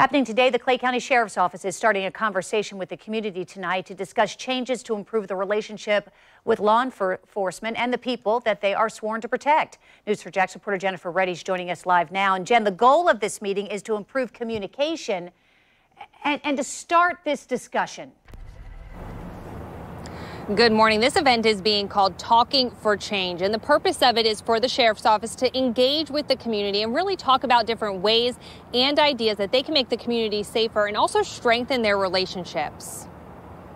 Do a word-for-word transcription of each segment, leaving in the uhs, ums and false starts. Happening today, the Clay County Sheriff's Office is starting a conversation with the community tonight to discuss changes to improve the relationship with law enforcement and the people that they are sworn to protect. News four Jax reporter Jennifer Ready is joining us live now. And Jen, the goal of this meeting is to improve communication and, and to start this discussion. Good morning. This event is being called Talking for Change, and the purpose of it is for the Sheriff's Office to engage with the community and really talk about different ways and ideas that they can make the community safer and also strengthen their relationships.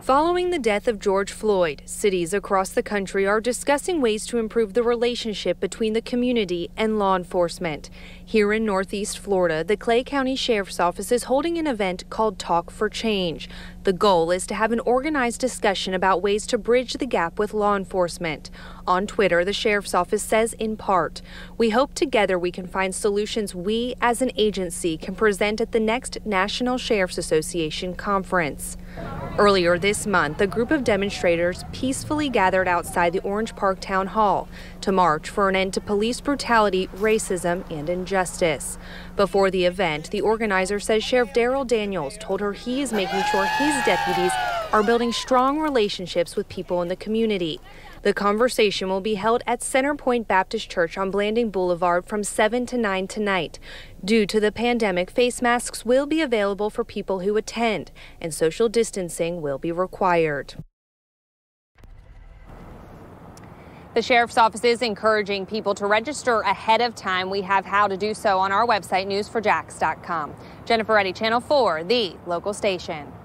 Following the death of George Floyd, cities across the country are discussing ways to improve the relationship between the community and law enforcement. Here in Northeast Florida, the Clay County Sheriff's Office is holding an event called Talk for Change. The goal is to have an organized discussion about ways to bridge the gap with law enforcement. On Twitter, the Sheriff's Office says, in part, "We hope together we can find solutions we as an agency can present at the next National Sheriff's Association conference." Earlier this month, a group of demonstrators peacefully gathered outside the Orange Park Town Hall to march for an end to police brutality, racism, and injustice. Before the event, the organizer says Sheriff Daryl Daniels told her he is making sure his deputies are building strong relationships with people in the community. The conversation will be held at Center Point Baptist Church on Blanding Boulevard from seven to nine tonight. Due to the pandemic, face masks will be available for people who attend, and social distancing will be required. The Sheriff's Office is encouraging people to register ahead of time. We have how to do so on our website, news four jax dot com. Jennifer Ready, Channel four, the local station.